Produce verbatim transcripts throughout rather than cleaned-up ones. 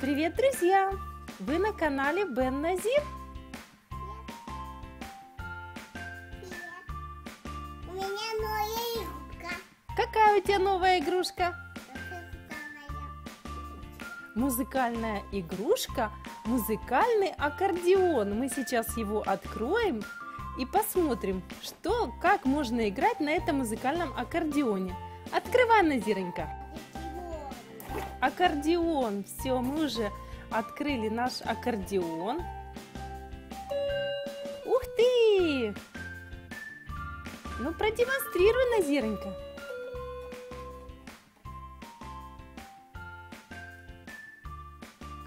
Привет, друзья! Вы на канале Бен Назир? У меня новая игрушка. Какая у тебя новая игрушка? Музыкальная игрушка, музыкальный аккордеон. Мы сейчас его откроем и посмотрим, что, как можно играть на этом музыкальном аккордеоне. Открывай, Назиренька. Аккордеон. Все, мы уже открыли наш аккордеон. Ух ты! Ну, продемонстрируй, Назиренька.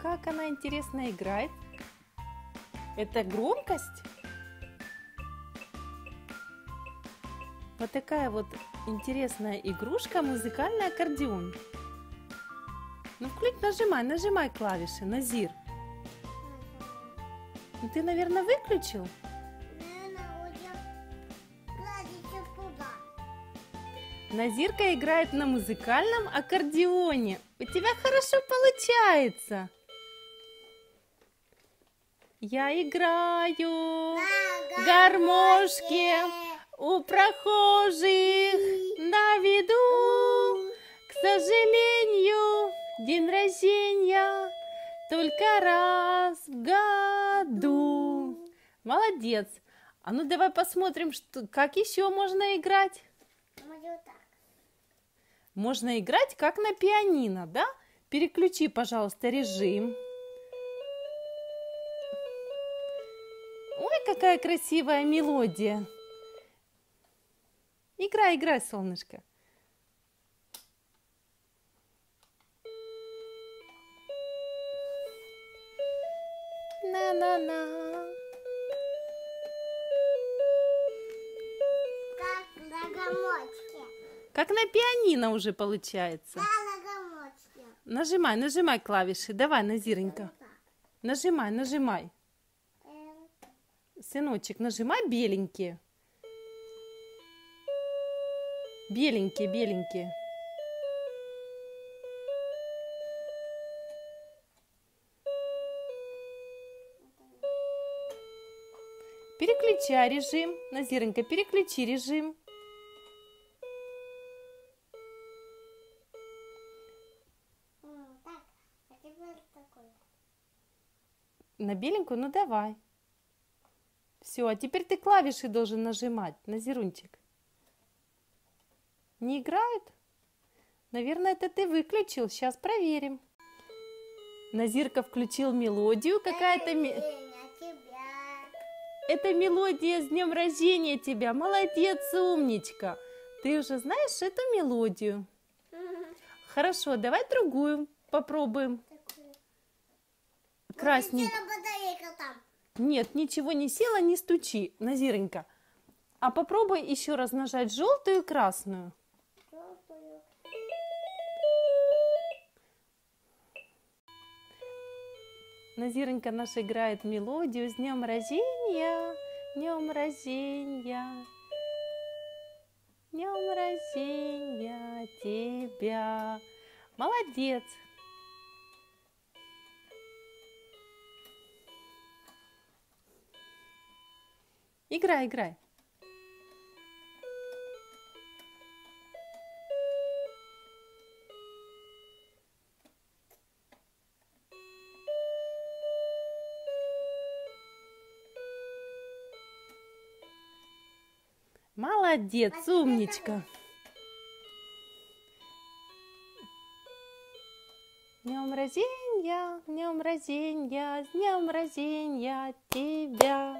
Как она интересно играет. Это громкость. Вот такая вот интересная игрушка, музыкальный аккордеон. Ну, включи, нажимай, нажимай клавиши, Назир. Ну, ты, наверное, выключил? Назирка играет на музыкальном аккордеоне. У тебя хорошо получается. Я играю на гармошке у прохожих на виду. К сожалению, день рождения только раз в году. Молодец. А ну давай посмотрим, что, как еще можно играть. Можно играть как на пианино, да? Переключи, пожалуйста, режим. Ой, какая красивая мелодия. Играй, играй, солнышко. На-на-на. Как на гамочке. Как на пианино уже получается. Да, на гамочке. Нажимай, нажимай клавиши. Давай, Назиренька. Нажимай, нажимай. Сыночек, нажимай беленькие. Беленькие, беленькие. Переключай режим. Назиренька, переключи режим. На беленькую? Ну давай. Все, а теперь ты клавиши должен нажимать, Назирунчик. Не играют? Наверное, это ты выключил. Сейчас проверим. Назирка включил мелодию. Какая-то... Это мелодия с днем рождения тебя. Молодец, умничка. Ты уже знаешь эту мелодию. Хорошо, давай другую попробуем. Красненькую. Нет, ничего не села, не стучи, Назиренька. А попробуй еще раз нажать желтую и красную. Желтую. Назиренька наша играет мелодию с днем рождения, днем рождения, днем рождения тебя. Молодец. Играй, играй. Молодец, умничка. Днем рождения, днем рождения, днем рождения тебя.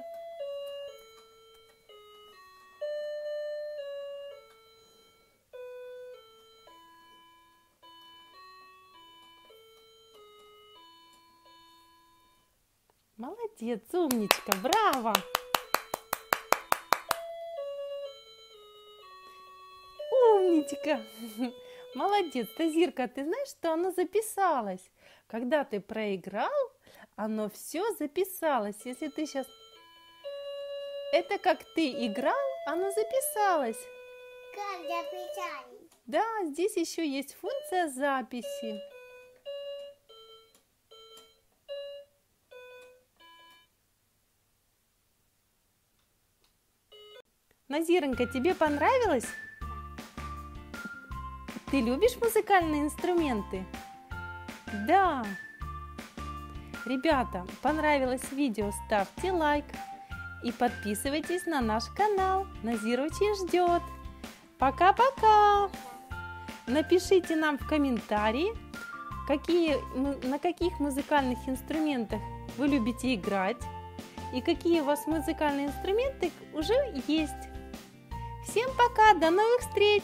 Молодец, умничка, браво! Умничка! Молодец, Тазирка, ты знаешь, что оно записалось? Когда ты проиграл, оно все записалось. Если ты сейчас... Это как ты играл, оно записалось. Как записалось? Да, здесь еще есть функция записи. Назиренька, тебе понравилось? Ты любишь музыкальные инструменты? Да! Ребята, понравилось видео, ставьте лайк и подписывайтесь на наш канал. Назирочья ждет. Пока-пока! Напишите нам в комментарии, какие, на каких музыкальных инструментах вы любите играть и какие у вас музыкальные инструменты уже есть. Всем пока, до новых встреч!